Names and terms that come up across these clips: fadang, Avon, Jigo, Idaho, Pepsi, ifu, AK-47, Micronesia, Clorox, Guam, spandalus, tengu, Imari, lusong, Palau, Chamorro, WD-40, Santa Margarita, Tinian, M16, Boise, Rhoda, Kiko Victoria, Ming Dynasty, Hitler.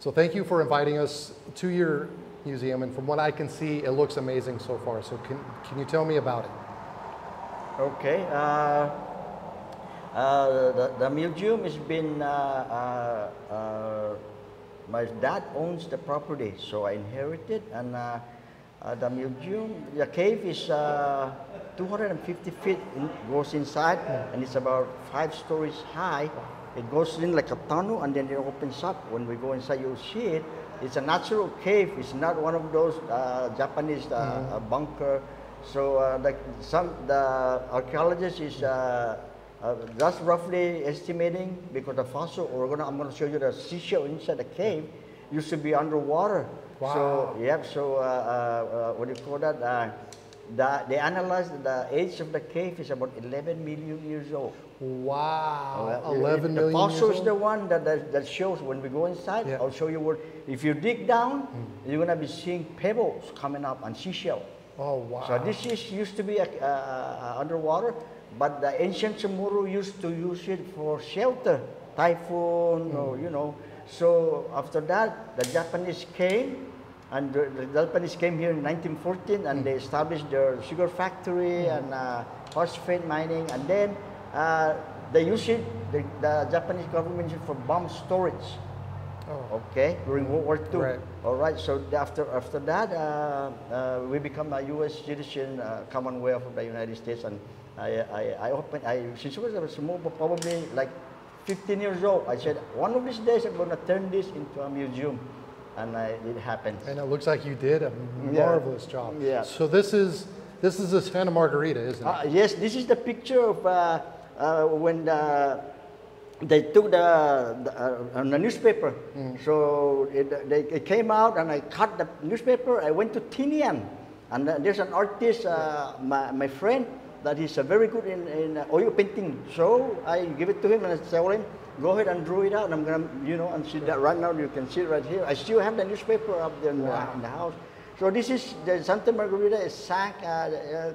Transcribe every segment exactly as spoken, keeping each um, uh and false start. So thank you for inviting us to your museum, and from what I can see, it looks amazing so far. So can, can you tell me about it? Okay. Uh, uh, the, the museum has been, uh, uh, uh, my dad owns the property, so I inherited, and uh, uh, the museum, the cave is uh, two hundred fifty feet, in, goes inside, and it's about five stories high. It goes in like a tunnel, and then it opens up. When we go inside, you'll see it. It's a natural cave. It's not one of those uh, Japanese uh, mm-hmm. uh, bunker. So uh, the, some the archaeologist is uh, uh, just roughly estimating, because the fossil, we're gonna, I'm going to show you the seashell inside the cave, used to be underwater. Wow. So, yeah, so uh, uh, what do you call that? Uh, the, they analyzed the age of the cave is about eleven million years old. Wow, uh, eleven million. The fossil is the one that, that, that shows when we go inside. Yeah. I'll show you what, if you dig down, mm. you're going to be seeing pebbles coming up and seashell. Oh, wow. So this is, used to be a, uh, underwater, but the ancient Chamorro used to use it for shelter, typhoon, mm. or, you know. So after that, the Japanese came, and the, the Japanese came here in nineteen fourteen, and mm. they established their sugar factory mm. and uh, phosphate mining, and then uh, they use it, the, the Japanese government used it for bomb storage. Oh. Okay, during World War Two. Right. All right, so after, after that, uh, uh, we become a U S citizen, uh, Commonwealth of the United States, and I, I, I opened, I, since I was a small, probably like fifteen years old, I said, one of these days I'm going to turn this into a museum, and I, it happened. And it looks like you did a marvelous yeah. job. Yeah. So this is, this is the Santa Margarita, isn't it? Uh, yes, this is the picture of uh, uh, when the, they took the, the, uh, on the newspaper, mm. so it, they, it came out, and I cut the newspaper. I went to Tinian, and uh, there's an artist, uh, my, my friend, that he's uh, very good in, in uh, oil painting. So I give it to him, and I tell him, go ahead and draw it out, and I'm gonna, you know, and see that right now, you can see it right here. I still have the newspaper up there in, wow. the, in the house. So this is, the Santa Margarita is sank, uh, uh,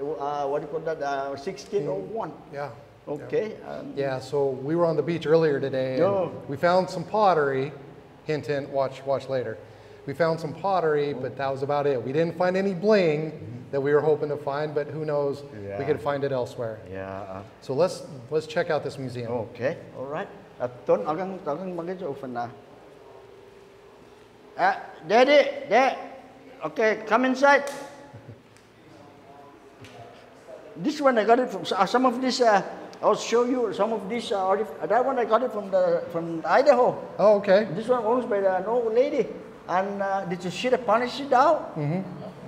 uh, what do you call that, uh, sixteen oh one. Mm. Yeah. Okay. Um, yeah, so we were on the beach earlier today, and no. we found some pottery, hint, hint, watch, watch later. We found some pottery, oh. but that was about it. We didn't find any bling mm-hmm. that we were hoping to find, but who knows, yeah. we could find it elsewhere. Yeah. So let's, let's check out this museum. Okay, all right. Uh, Daddy, Dad, okay, come inside. This one I got it from, uh, some of this, uh, I'll show you some of these. Uh, that one I got it from the from Idaho. Oh, okay. This one owned by the, an old lady, and uh, did you see the Spanish doll? Mm-hmm.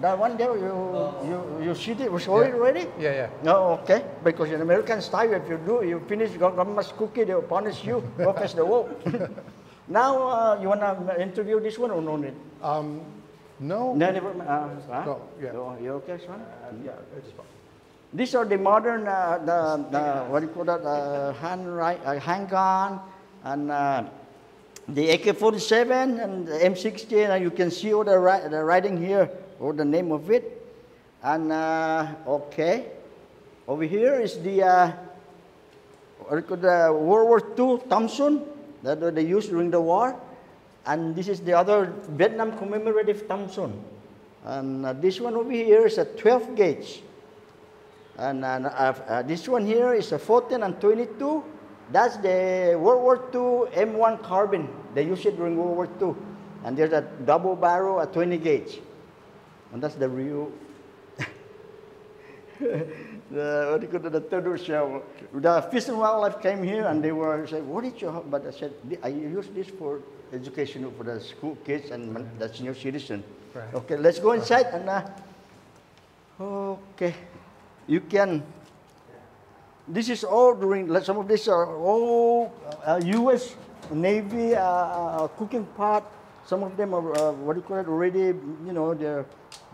That one there, you you you see it? Was yeah. it already? Yeah, yeah. No, okay. Because in American style, if you do, you finish grandma's cookie, they'll punish you. Go past the wall. Now uh, you wanna interview this one or no need? Um, no. No, never. Uh, huh? No. Yeah. No, you okay, son? Uh, yeah, it's fine. These are the modern, uh, the, the, what do you call that, uh, hand right, uh, handgun, and uh, the A K forty-seven and the M sixteen, and you can see all the, ri the writing here, or the name of it. And, uh, okay, over here is the, uh, what do you call the World War Two Thompson that they used during the war. And this is the other Vietnam commemorative Thompson. And uh, this one over here is a twelve gauge. And uh, uh, this one here is a fourteen and twenty-two. That's the World War Two M one carbine. They used it during World War Two. And there's a double barrel, a twenty gauge. And that's the real, the, what do you call it, the turtle shell. The Fish and Wildlife came here, and they were saying, what did you have? But I said, I use this for education for the school kids and right. the senior citizen. Right. Okay, let's go inside. And uh, okay. You can, this is all during, some of these are all uh, U S Navy uh, uh, cooking pot. Some of them are, uh, what do you call it, already, you know, they're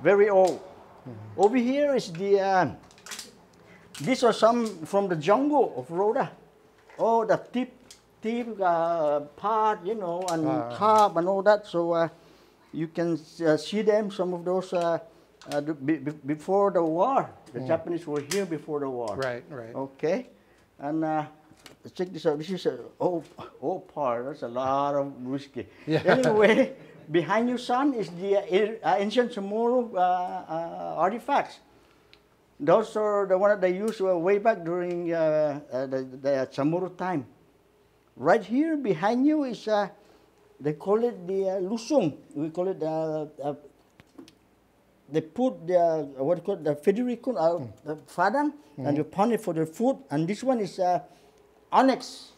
very old. Mm-hmm. Over here is the, uh, these are some from the jungle of Rhoda. Oh, the tip, tip uh, pot, you know, and uh, top and all that. So uh, you can uh, see them, some of those, uh, Uh, be, be, before the war, the mm. Japanese were here before the war. Right, right. Okay, and uh, check this out. This is a oh, oh par. That's a lot of whiskey. Yeah. Anyway, behind you, son, is the uh, ancient Chamorro uh, uh, artifacts. Those are the one that they used uh, way back during uh, uh, the, the Chamorro time. Right here behind you is, uh, they call it the uh, lusong. We call it the, uh, uh, they put the, uh, what called the Federico, uh, mm. the fadang, mm. and you pound it for the food. And this one is uh, onyx.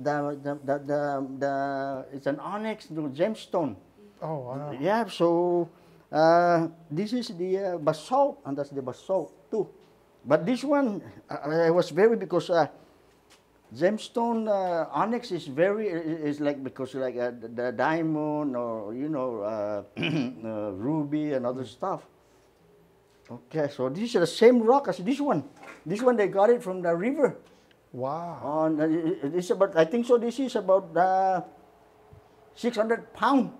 The, the, the, the, the, it's an onyx gemstone. Oh, wow. Yeah, so uh, this is the uh, basalt, and that's the basalt too. But this one, I, I was very, because uh, gemstone uh, onyx is very, is like, because like uh, the, the diamond or, you know, uh, uh, ruby and other stuff. Okay, so this is the same rock as this one. This one, they got it from the river. Wow. And uh, this about, I think so, this is about uh, six hundred pounds.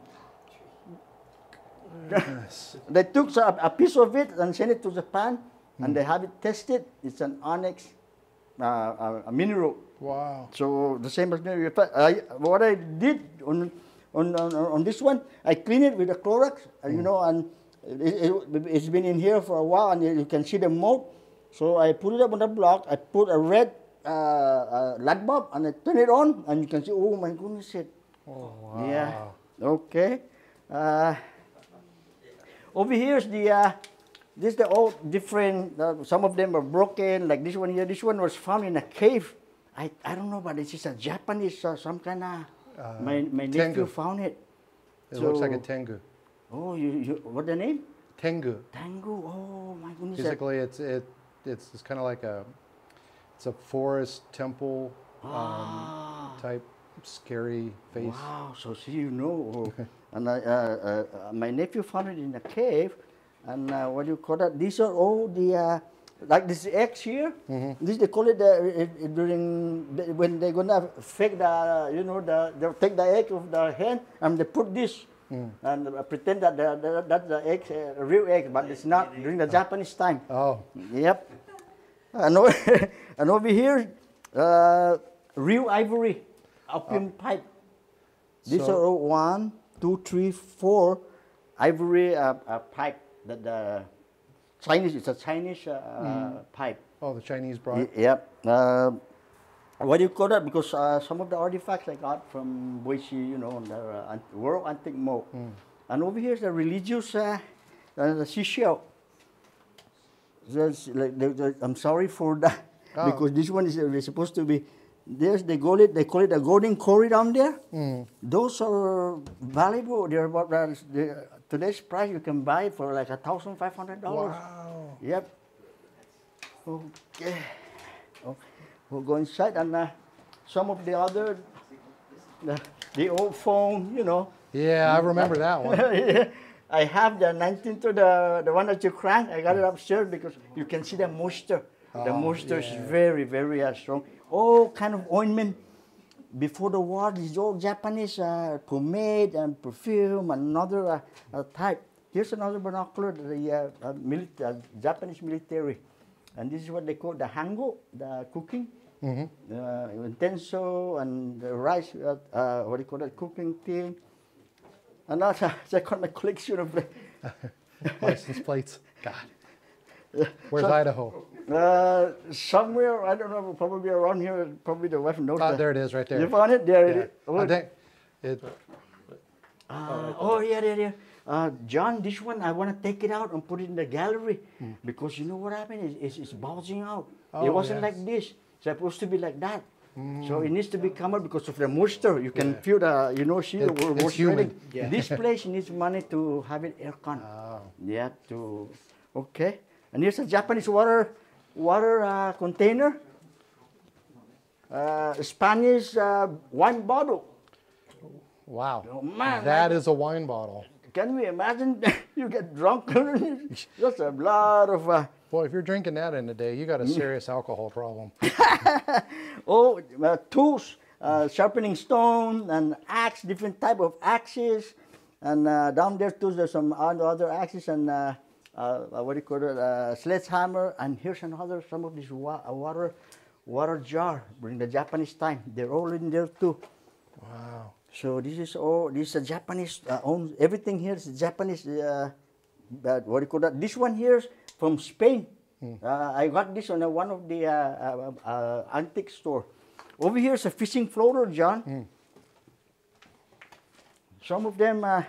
Yes. They took a, a piece of it and sent it to Japan, mm. and they have it tested. It's an onyx uh, a, a mineral. Wow. So the same as I, what I did on, on, on, on this one, I cleaned it with a Clorox, mm. you know, and it, it, it's been in here for a while, and you can see the mold. So I put it up on the block, I put a red Uh, uh, light bulb, and I turn it on, and you can see, oh my goodness, it. Oh, wow. Yeah. Okay. Uh, over here is the, uh, this is the old different, uh, some of them are broken, like this one here. This one was found in a cave. I, I don't know, but it's just a Japanese, uh, some kind of, uh, my, my nephew found it. It so, looks like a tengu. Oh, you, you what's the name? Tengu. Tengu, oh my goodness. Basically, it's, it, it's, it's kind of like a, it's a forest temple um, ah. type scary face. Wow, so see, you know. And I, uh, uh, my nephew found it in a cave, and uh, what do you call that? These are all the, uh, like this X here, mm-hmm. this they call it the, it, it during, the, when they're gonna fake the, you know, the, they'll take the egg of the hen and they put this, mm. and uh, pretend that the, the, that's the egg, uh, real egg, but it's not during the oh. Japanese time. Oh. Yep. And over, and over here, uh, real ivory, opium uh, pipe. These so are all one, two, three, four ivory uh, uh, pipe. That the Chinese, it's a Chinese uh, mm. pipe. Oh, the Chinese bride. Y yep. Uh, what do you call that? Because uh, some of the artifacts I got from Boise, you know, the uh, World Antique Mall. Mm. And over here is the religious, uh, uh, the seashell. Just like, I'm sorry for that, oh. because this one is uh, supposed to be, there's they call it, they call it a golden quarry down there. Mm. Those are valuable. They're about, uh, the, today's price, you can buy it for like a thousand five hundred dollars. Wow. Yep. Okay. Oh, we'll go inside, and uh, some of the other, uh, the old phone, you know. Yeah, I remember that one. Yeah. I have the nineteenth, the, the one that you cranked, I got it upstairs because you can see the moisture. Oh, the moisture yeah. is very, very uh, strong. All kind of ointment. Before the war, these old Japanese uh, pomade and perfume, another uh, uh, type. Here's another binocular, the uh, uh, milita uh, Japanese military. And this is what they call the hango, the cooking. Mm-hmm. uh, Utensil and the rice, uh, uh, what do you call that, cooking thing. And now I got my collection of license plates. God, where's so, Idaho? Uh, somewhere, I don't know, probably around here. Probably the wife knows. Ah, there it is, right there. You found it? There yeah. it is. Oh, I think it, uh, oh yeah, yeah, yeah. Uh, John, this one I want to take it out and put it in the gallery hmm. because you know what happened? It's, it's, it's bulging out. Oh, it wasn't yes. like this. It's supposed to be like that. Mm. So it needs to be calmer because of the moisture. You can yeah. feel the, you know, see the it, moisture. Yeah. This place needs money to have it aircon. Oh. Yeah, to, okay. And here's a Japanese water, water uh, container. Uh, Spanish uh, wine bottle. Wow, oh, man, that man. is a wine bottle. Can we imagine you get drunk? That's a lot of... Uh, Well, if you're drinking that in a day, you got a serious alcohol problem. Oh, uh, tools, uh, sharpening stone, and axe, different type of axes, and uh, down there too, there's some other axes, and uh, uh, what do you call it, uh, sledgehammer, and here's another, some of this wa water, water jar during the Japanese time. They're all in there too. Wow. So this is all, this is a Japanese, uh, own, everything here is Japanese, uh, uh, what do you call that? This one here is from Spain. Hmm. Uh, I got this on a, one of the uh, uh, uh, antique store. Over here is a fishing floater, John. Hmm. Some of them uh,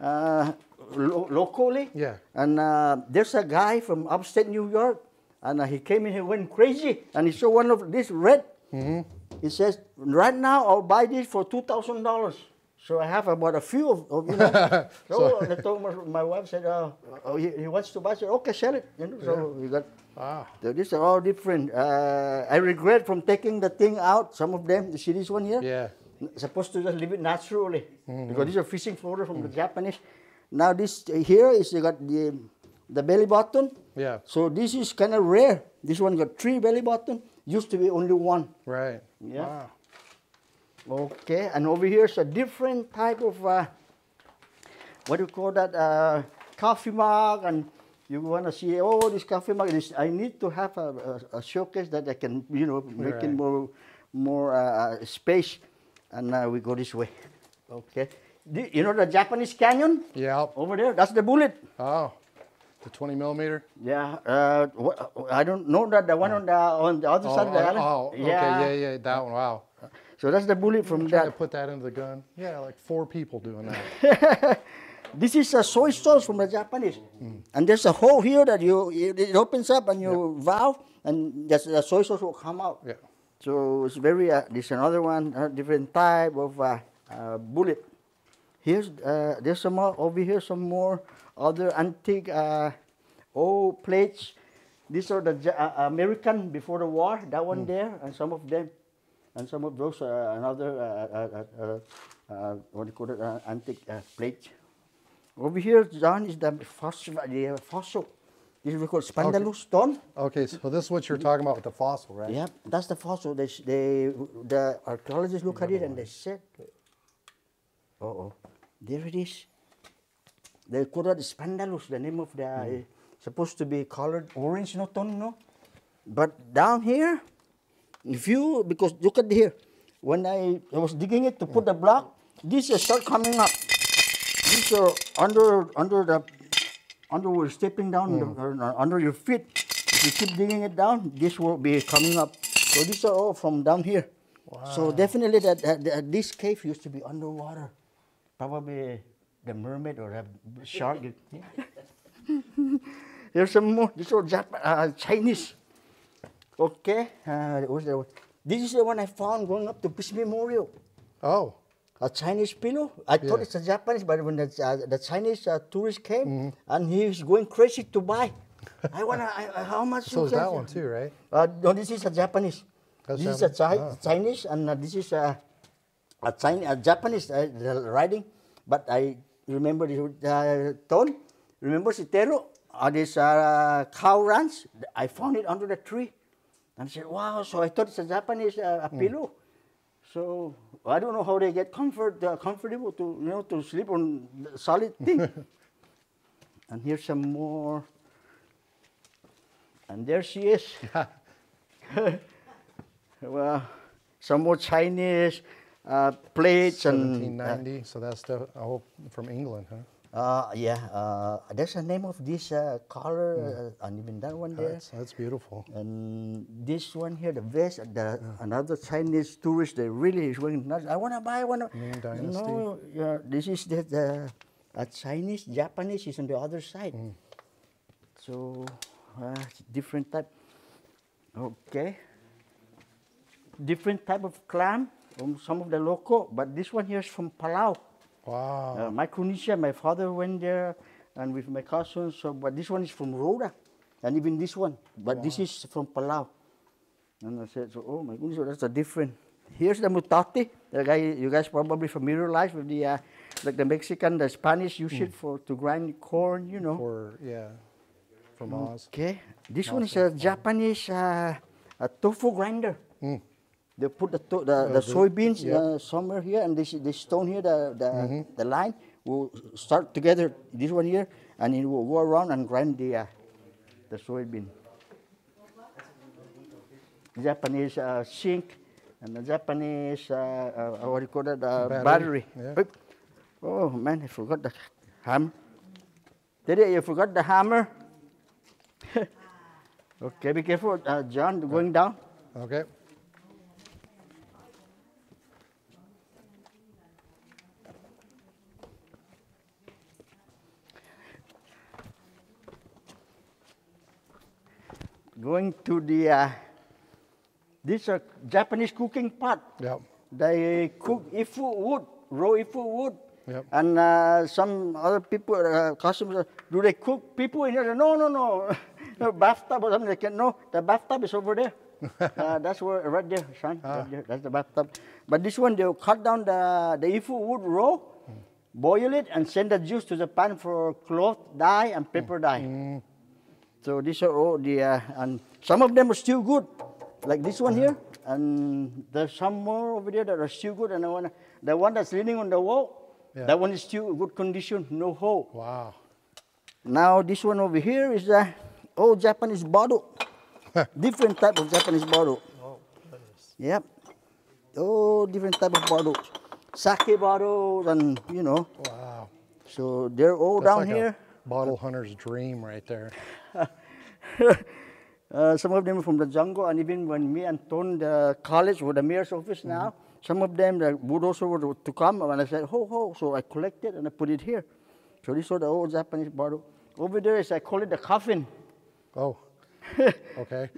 uh, lo locally. Yeah. And uh, there's a guy from upstate New York, and uh, he came in, he went crazy, and he saw one of this red. Mm-hmm. He says, right now I'll buy this for two thousand dollars. So I have about a few of, of you know. So I told my, my wife, said, uh, oh, he, he wants to buy. I said, okay, sell it. You know, yeah. So we got, ah. So these are all different. Uh, I regret from taking the thing out, some of them. You see this one here? Yeah. Supposed to just leave it naturally. Mm-hmm. Because these are fishing floaters from mm-hmm. the Japanese. Now this here is, you got the, the belly button. Yeah. So this is kind of rare. This one got three belly button. Used to be only one. Right. Yeah. Wow. Okay, and over here is a different type of, uh, what do you call that, uh, coffee mug, and you want to see, oh, this coffee mug, this, I need to have a, a, a showcase that I can, you know, make right. it more, more uh, space, and uh, we go this way. Okay. The, you know the Japanese canyon? Yeah. Over there, that's the bullet. Oh. The twenty millimeter? Yeah, uh, I don't know that the one on the on the other oh, side of the island. Oh, okay, yeah. yeah, yeah, that one. Wow. So that's the bullet from that. To put that into the gun. Yeah, like four people doing that. This is a soy sauce from the Japanese, mm. and there's a hole here that you it opens up and you yep. valve, and that's the soy sauce will come out. Yeah. So it's very. Uh, this is another one, a different type of uh, uh, bullet. Here's uh, there's some more over here, some more. Other antique uh, old plates. These are the uh, American before the war. That one mm. there, and some of them, and some of those are another uh, uh, uh, uh, what do you call it? Uh, antique uh, plate. Over here, John, is the fossil. The fossil. This we call spandalus okay. stone. Okay, so this is what you're talking about with the fossil, right? Yeah, that's the fossil. They, they the archaeologists look at it and they said, "Uh oh, there it is." They call that spandalus, the name of the, mm. uh, supposed to be colored orange, no Tony, no? But down here, if you, because look at here, when I, I was digging it to put yeah. the block, these uh, start coming up. These are under, under the, under where you're stepping down, mm. the, or, or under your feet. If you keep digging it down, this will be coming up. So these are all from down here. Wow. So definitely that, that, that this cave used to be underwater, probably. The mermaid or a shark. There's some more. This is Japan, uh, Chinese. Okay. Uh, what's that one? This is the one I found going up to Peace Memorial. Oh. A Chinese pillow. I yeah. thought it's a Japanese, but when the, uh, the Chinese uh, tourist came mm-hmm. and he was going crazy to buy. I want to, how much? So is that one too, right? Uh, no, this is a Japanese. That's this Japanese? is a chi oh. Chinese, and uh, this is a, a, Chinese, a Japanese uh, writing, but I. Remember the uh, Tone? Remember Sitero? Uh, this uh, cow ranch? I found it under the tree. And I said, wow, so I thought it's a Japanese uh, a pillow. Mm. So I don't know how they get comfort, uh, comfortable to, you know, to sleep on the solid thing. And here's some more. And there she is. Well, some more Chinese. Uh, plates and seventeen ninety, uh, so that's the, I hope, from England, huh? Uh, yeah, uh, there's a name of this uh, color, yeah. uh, and even that one there. That's, that's beautiful. And this one here, the vest, the, yeah. another Chinese tourist, they really is wearing nuts. I want to buy one. Ming Dynasty. No, yeah, this is the, the a Chinese, Japanese is on the other side. Mm. So, uh, different type. Okay. Different type of clam. From some of the local, but this one here is from Palau. Wow. Uh, Micronesia, my father went there and with my cousins, so, but this one is from Rhoda, and even this one, but wow. this is from Palau. And I said, so, oh my goodness, so that's a different. Here's the mutati, the guy, you guys probably familiarized with the, uh, like the Mexican, the Spanish use mm. it for, to grind corn, you know. For, yeah, from Oz. Okay, this Oz one is a corn. Japanese uh, a tofu grinder. Mm. They put the, to the, oh, the soybeans yeah. uh, somewhere here, and this, this stone here, the, the, mm-hmm. the line, will start together, this one here, and it will go around and grind the, uh, the soybean. Japanese uh, sink and the Japanese, uh, uh, what do you call it, uh, battery. battery. Yeah. Oh, man, I forgot the hammer. Did it? You forgot the hammer? Okay, be careful, uh, John, going down. Okay. Going to the, uh, this uh, Japanese cooking pot. Yep. They cook ifu wood, raw ifu wood. Yep. And uh, some other people, uh, customers, do they cook people in here? No, no, no. No bathtub or something. They can, no, the bathtub is over there. uh, that's where, right there, son. Ah. Right there, that's the bathtub. But this one, they'll cut down the, the ifu wood raw, mm. boil it, and send the juice to Japan for cloth dye and paper mm. dye. Mm. So these are all the, uh, and some of them are still good, like this one here, and there's some more over there that are still good, and the one, the one that's leaning on the wall, yeah. that one is still good condition, no hole. Wow. Now this one over here is the old Japanese bottle, different type of Japanese bottle. Oh, goodness. Yep. Oh, different type of bottles, sake bottles, and you know. Wow. So they're all that's down like here. Bottle hunter's dream right there. uh, some of them are from the jungle, and even when me and Ton, the college with the mayor's office now, mm -hmm. some of them the would also would to come, and I said, ho, ho, so I collected and I put it here. So this was the old Japanese bottle. Over there is, I call it the coffin. Oh, okay.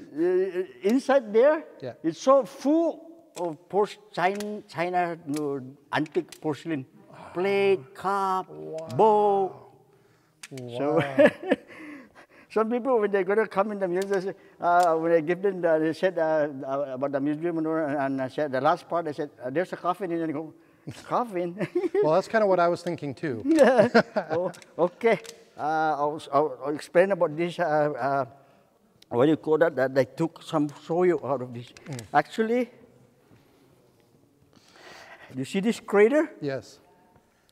Inside there, yeah. it's so full of post China, China uh, antique porcelain, wow. plate, cup, wow. bowl. Wow. So some people, when they're going to come in the museum, uh, when I give them, the, they said uh, about the museum, and, and I said the last part, I said, there's a coffin in there. And go, coffin? Well, that's kind of what I was thinking too. Oh, okay, uh, I'll, I'll, I'll explain about this, uh, uh, what do you call that, that they took some soil out of this. Mm. Actually, you see this crater? Yes.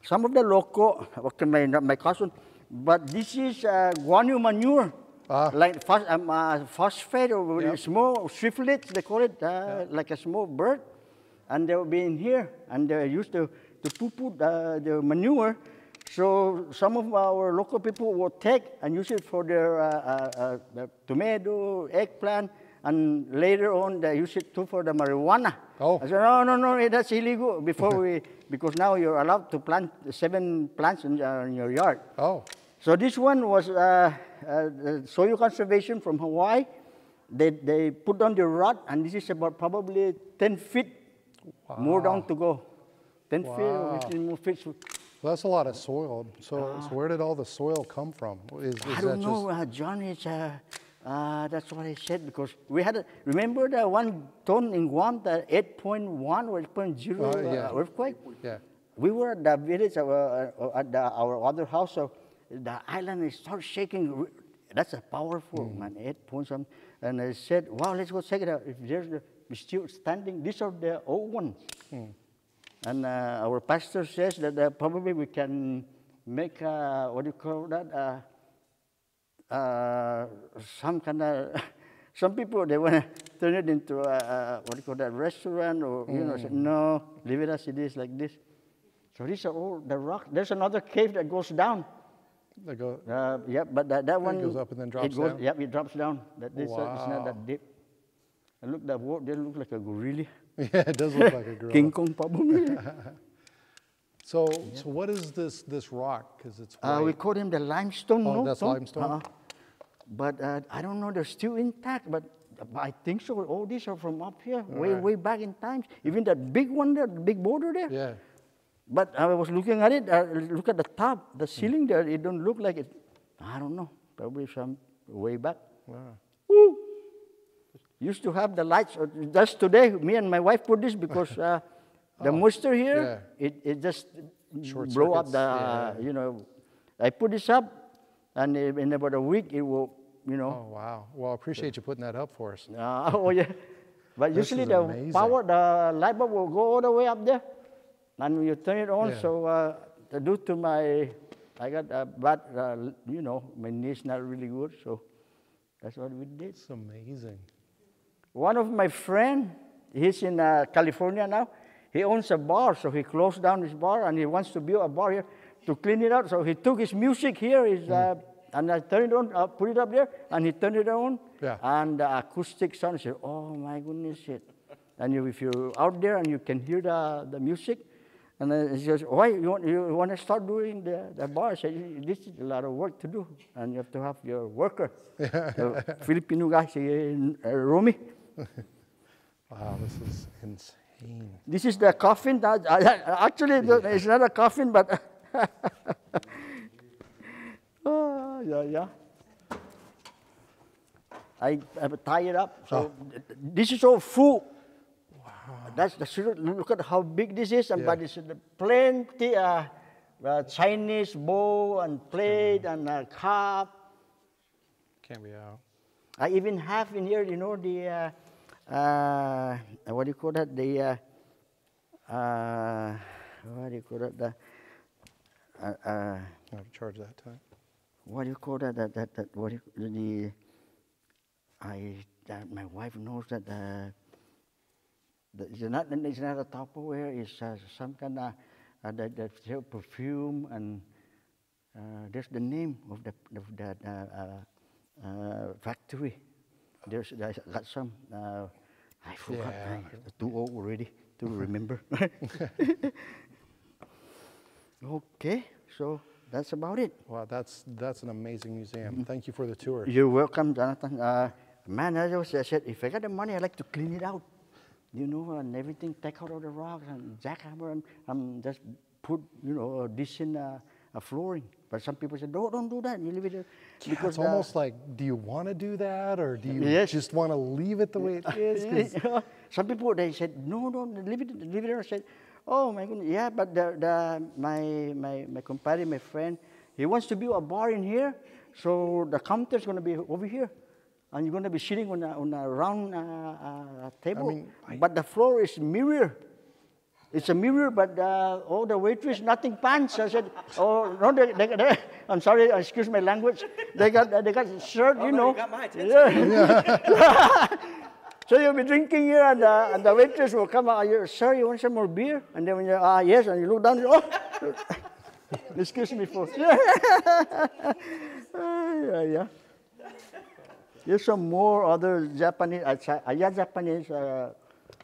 Some of the local, okay, my, my cousin, but this is uh, guano manure, ah. like phos um, uh, phosphate or yep. small swiftlets, they call it, uh, yeah. like a small bird. And they'll be in here, and they're used to, to poo-poo the, the manure. So some of our local people will take and use it for their, uh, uh, uh, their tomato, eggplant, and later on they use it too for the marijuana. Oh. I said, no, no, no, that's illegal. Before we, because now you're allowed to plant seven plants in, uh, in your yard. Oh. So this one was uh, uh, soil conservation from Hawaii. They, they put on the rod, and this is about probably ten feet wow. more down to go. ten wow. feet, fifteen more feet. Well, that's a lot of soil. So, uh, so where did all the soil come from? Is, is I don't that know, just... uh, John, it's, uh, uh, that's what I said, because we had, a, remember the one ton in Guam, the eight point one or eight point zero uh, yeah. uh, earthquake? Yeah. We were at the village, of, uh, at the, our other house, so the island is starts shaking. That's a powerful mm. man, eight point something. And I said, wow, let's go check it out. If there's the, still standing, these are the old ones. Mm. And uh, our pastor says that uh, probably we can make, uh, what do you call that? Uh, uh, some kind of, some people, they want to turn it into a, a, what do you call that, restaurant or, mm. you know, say, no, leave it as it is like this. So these are all the rock. There's another cave that goes down. They go, uh, yeah, but that, that one goes up and then drops it goes, down. Yep, it drops down. That this wow. is not that deep. And look, that wall, they look like a gorilla. Yeah, it does look like a gorilla. King Kong probably. So, yeah. so what is this this rock? Because it's uh, we call him the limestone. Oh, no, that's stone? limestone. Uh, but uh, I don't know. They're still intact, but I think so. All these are from up here, all way right. way back in times. Even that big one there, the big border there. Yeah. But I was looking at it, uh, look at the top, the ceiling there, it don't look like it. I don't know, probably some way back. Wow. Woo! Used to have the lights, just today, me and my wife put this because uh, the oh, moisture here, yeah. it, it just Short blow circuits. up the, yeah. uh, you know, I put this up, and in about a week it will, you know. Oh, wow. Well, I appreciate you putting that up for us. Uh, oh, yeah. But this usually the amazing. power, the light bulb will go all the way up there. And you turn it on, yeah. so uh, due to my, I got a bad, uh, you know, my knee's not really good, so that's what we did. It's amazing. One of my friend, he's in uh, California now. He owns a bar, so he closed down his bar, and he wants to build a bar here to clean it out. So he took his music here, his, uh, mm. and I turned it on, uh, put it up there, and he turned it on. Yeah. And the acoustic sound, said, oh my goodness, shit. And you, if you're out there and you can hear the, the music, and then he says, why, you want, you want to start doing the, the bar? I said, this is a lot of work to do, and you have to have your worker. The Filipino guy, Romy. Wow, this is insane. This is the coffin. That, actually, it's not a coffin, but... oh, yeah, yeah. I, I tie it up. So oh. This is all full. Wow. That's the look at how big this is, and yeah. But it's plenty uh, uh, Chinese bowl and plate mm. and a cup. Can't be out. I even have in here, you know, the uh, uh, what do you call that? The uh, uh, what do you call that? The uh, uh, I'll charge that time. What do you call that? That that, that what do you, the I, that my wife knows that the, the it's not it's not a Tupperware. It's uh, some kind of uh, that that sell perfume, and uh, there's the name of the of that uh, uh, factory. There's I got some. Uh, I forgot. Yeah. I, too old already to remember. Okay, so. That's about it. Wow, that's that's an amazing museum. Mm-hmm. Thank you for the tour. You're welcome, Jonathan. Uh, man, as I, was, I said, if I got the money, I'd like to clean it out, you know, and everything, take out all the rocks and jackhammer and um, just put, you know, a decent uh, a flooring. But some people said, no, don't do that. You leave it there. Yeah, because it's uh, almost like, do you want to do that, or do you yes. just want to leave it the way it is? Some people they said, no, don't leave it, leave it there. I said, oh my goodness, yeah, but the, the, my, my, my compadre, my friend, he wants to build a bar in here, so the counter's going to be over here, and you're going to be sitting on a, on a round uh, uh, table, I mean, I... but the floor is mirror. It's a mirror, but uh, all the waitress, nothing pants. I said, oh, no, they, they, they, I'm sorry, excuse my language. They got, they got shirt, oh, you know. You got my attention. Yeah. So you'll be drinking here, and, uh, and the waitress will come out. You, sir, you want some more beer? And then when you ah uh, yes, and you look down, oh, excuse me for. Yeah. uh, yeah, yeah. There's some more other Japanese, uh, yeah, Japanese uh,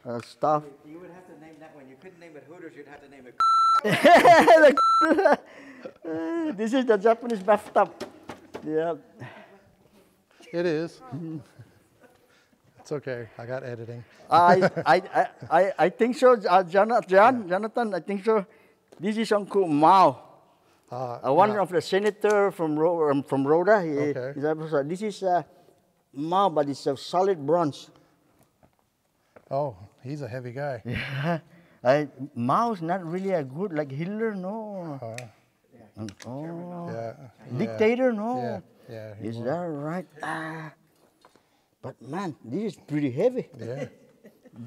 uh, stuff. You, you would have to name that one. You couldn't name it Hooters. You'd have to name it. uh, this is the Japanese bathtub. Yeah. It is. It's okay. I got editing. I, I, I, I think so, uh, Jonathan, Jonathan, I think so. This is Uncle Mao, uh, uh, one yeah. of the senator from Ro um, from Rhoda. He, okay. uh, this is uh, Mao, but it's a solid bronze. Oh, he's a heavy guy. Yeah. I, Mao's not really a good, like Hitler, no. Uh, yeah. Oh. No. Yeah. Dictator, no. Yeah. Yeah, he is won't. That right? Ah. But man, this is pretty heavy. Yeah.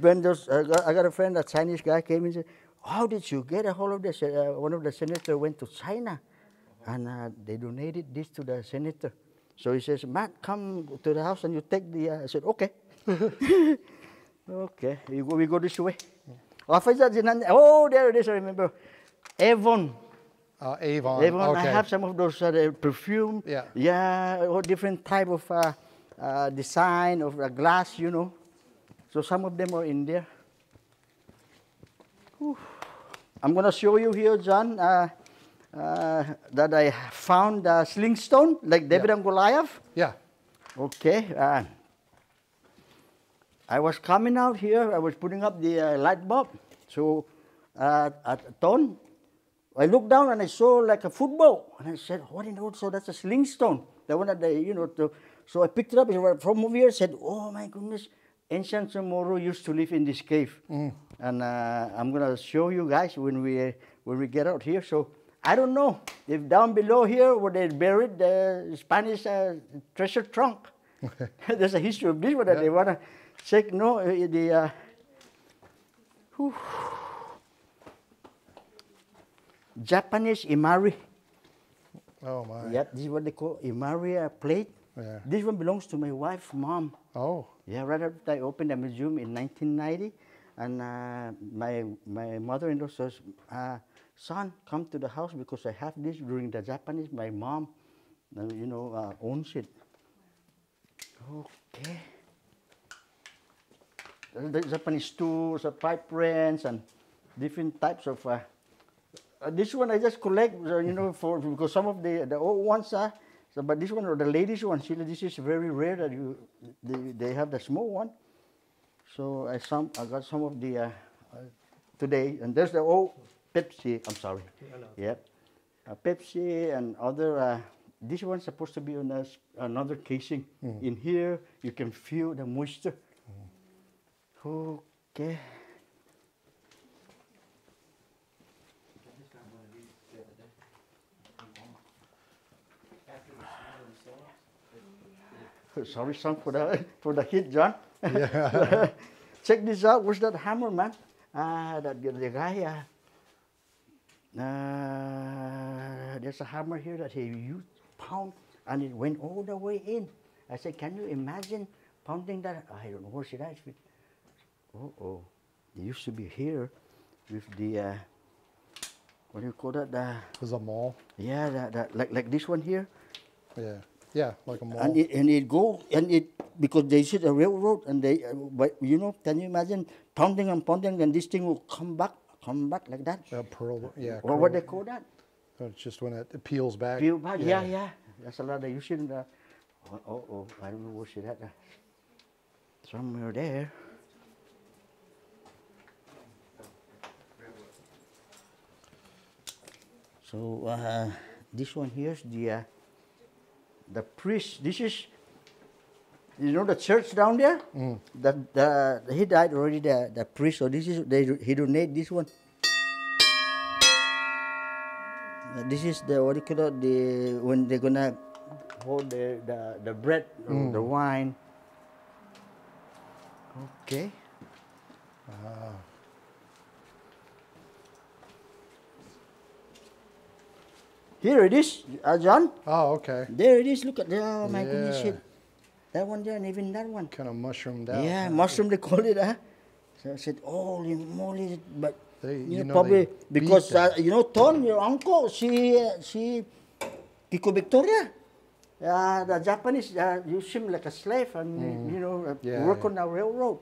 When those, I, got, I got a friend, a Chinese guy came and said, how did you get a hold of this? Uh, one of the senators went to China, and uh, they donated this to the senator. So he says, Matt, come to the house and you take the, uh, I said, okay. Okay, you go, we go this way. Yeah. Oh, there it is, I remember. Avon. Uh, Avon, Avon, okay. I have some of those uh, perfume. Yeah. Yeah, all different type of, uh, Uh, design of a glass, you know. So some of them are in there. Whew. I'm gonna show you here, John, uh, uh, that I found a sling stone, like David yeah. and Goliath. Yeah. Okay. Uh, I was coming out here, I was putting up the uh, light bulb. So uh, at a ton, I looked down and I saw like a football. And I said, what in the world? So that's a sling stone. The one that they, you know, to, so I picked it up from over here, said, oh my goodness, ancient Chamorro used to live in this cave. Mm. And uh, I'm going to show you guys when we, when we get out here. So I don't know if down below here where they buried the Spanish uh, treasure trunk. There's a history of this one that yeah. they want to check. No, the... Uh, whew, Japanese Imari. Oh my. Yeah, this is what they call Imari plate. Yeah. This one belongs to my wife's mom. Oh. Yeah, right after I opened a museum in nineteen ninety, and uh, my my mother-in-law says, uh, "Son, come to the house because I have this during the Japanese. My mom, uh, you know, uh, owns it." Okay. The Japanese tools, uh, pipe wrench, and different types of. Uh, uh, this one I just collect, uh, you know, for because some of the the old ones are. Uh, So, but this one, or the ladies one, see, this is very rare that you, they, they have the small one. So I some, I got some of the, uh, uh, today, and there's the old Pepsi, I'm sorry. Yep. Uh, Pepsi and other, uh, this one's supposed to be on a, another casing. Mm-hmm. In here, you can feel the moisture. Mm-hmm. Okay. Sorry, son, for the for the hit, John. Yeah. Check this out. Where's that hammer, man? Ah, uh, that the guy. Uh, uh, there's a hammer here that he used pound, and it went all the way in. I said, can you imagine pounding that? I don't know where should I. Oh, oh, it used to be here, with the uh, what do you call that? The it's a mall. Yeah, that, that like like this one here. Yeah. Yeah, like a mall. And it, and it go, and it, because they sit a railroad, and they, uh, but you know, can you imagine pounding and pounding, and this thing will come back, come back like that? A pearl, yeah. Or what they call that? It's just when it, it peels back. Peel back, yeah, yeah. yeah. That's a lot of use in the, oh, oh, oh, I don't know where she had that. Somewhere there. So, uh, this one here's the, uh, the priest, this is, you know, the church down there. Mm. The, the he died already. The the priest. So this is they he donate this one. This is the what do you call it? The when they're gonna hold the the, the bread, mm. the wine. Okay. Uh. Here it is, uh, John. Oh, okay. There it is. Look at that. Oh, my yeah. goodness. Shit. That one there and even that one. Kind of mushroomed out. Yeah, right? Mushroom they call it, huh? So I said, holy moly. But they, you, you know, probably because, uh, you know, Tom, your uncle, she, uh, she, Kiko Victoria, uh, the Japanese uh, used him like a slave and, mm. you know, uh, yeah, work yeah. on a railroad.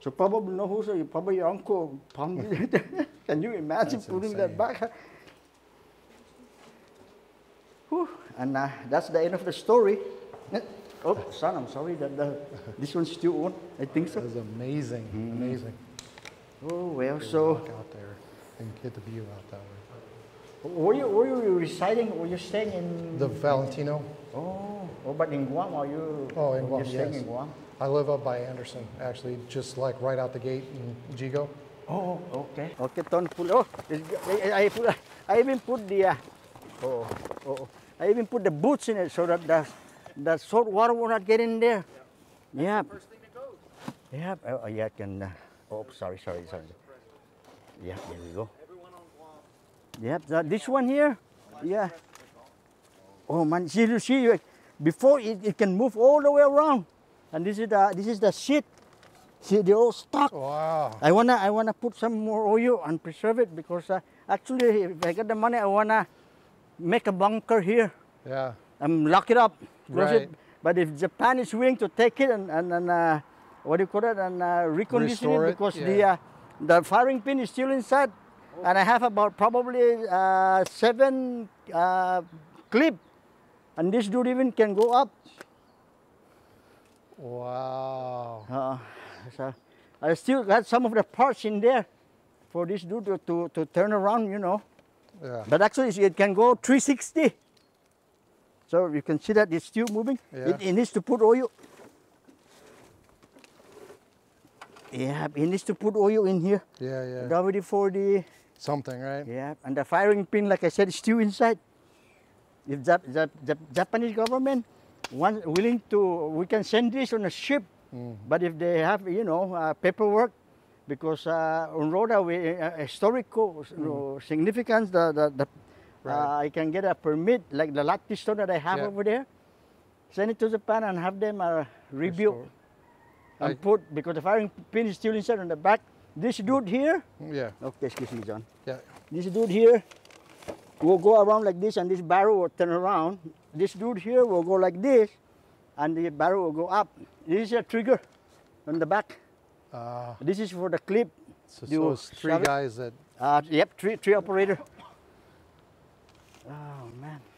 So probably, no, who's uh, probably your uncle pounded it. Can you imagine That's putting insane. that back? Whew. And uh, that's the end of the story. Oh, son, I'm sorry that the, this one's still on. I think so. That was amazing, mm. amazing. Oh well, so walk out there and get the view out that way. Were you were you residing? Were you staying in the Valentino? Oh, oh, but in Guam are you? Oh, in Guam. You're staying yes. in Guam. I live up by Anderson, actually, just like right out the gate in Jigo. Oh, okay. Okay, Tom, pull. Oh, I I, I even put the. Uh, Oh, oh, oh. I even put the boots in it so that the, the salt water will not get in there. Yeah. That's yeah. The first thing that goes. Yeah. Oh, oh, yeah, I can. Uh, oh, sorry, sorry, sorry. Yeah, there we go. Yeah, the, this one here. Yeah. Oh man, see, you see, before it, it can move all the way around, and this is the this is the shit. See, they're all stuck. Wow. I wanna I wanna put some more oil and preserve it because uh, actually, if I get the money, I wanna. Make a bunker here. Yeah. And lock it up. Close right. it. But if Japan is willing to take it and, and, and uh, what do you call it, and uh, recondition it, it because yeah. the, uh, the firing pin is still inside. Oh. And I have about probably uh, seven uh, clip. And this dude even can go up. Wow. Uh, so I still got some of the parts in there for this dude to, to, to turn around, you know. Yeah. But actually, it can go three sixty. So you can see that it's still moving. Yeah. It, it needs to put oil. Yeah, it needs to put oil in here. Yeah, yeah. W D forty. Something, right? Yeah, and the firing pin, like I said, is still inside. If the, the, the Japanese government wants willing to, we can send this on a ship. Mm. But if they have, you know, uh, paperwork. Because uh, on Rhoda, we uh, historical mm. significance, the, the, the, right. uh, I can get a permit, like the Latte store that I have yeah. over there, send it to Japan and have them uh, rebuilt. and I, put, because the firing pin is still inside on the back. This dude here, yeah. Okay, excuse me, John. Yeah. This dude here will go around like this, and this barrel will turn around. This dude here will go like this, and the barrel will go up. This is a trigger on the back. Uh, this is for the clip. So, so it's three guys that... Uh, yep, three, three operator. Oh, man.